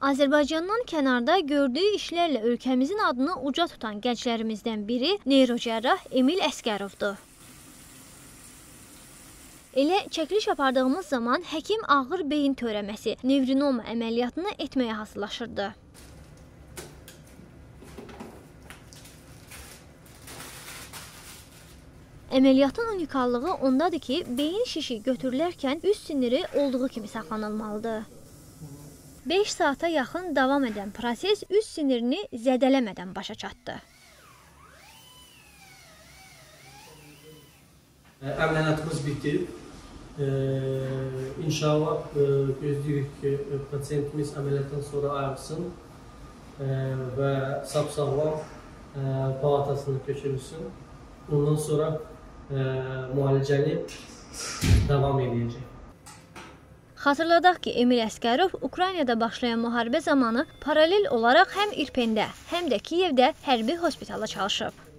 Azərbaycandan kənarda gördüyü işlərlə ölkəmizin adını uca tutan gənclərimizdən biri neyrocərrah Emil Əsgərovdur. Elə çəkiliş apardığımız zaman həkim ağır beyin törəməsi, nevrinoma əməliyyatını etməyə hazırlaşırdı. Əməliyyatın unikallığı ondadır ki, beyin şişi götürülərkən üst siniri olduğu kimi saxlanılmalıdır. 5 saata yaxın davam edən proses üst sinirini zədələmədən başa çatdı. Əməliyyatımız bitdi. İnşallah gözləyirik ki, pasientimiz əməliyyatdan sonra ayılsın və sap-sağlam palatasına köçülsün. Ondan sonra müalicəni davam edəcək. Xatırladaq ki, Emil Əsgərov Ukraynada başlayan müharibə zamanı paralel olaraq həm Irpində, həm də Kiyevdə hərbi hospitala çalışıb.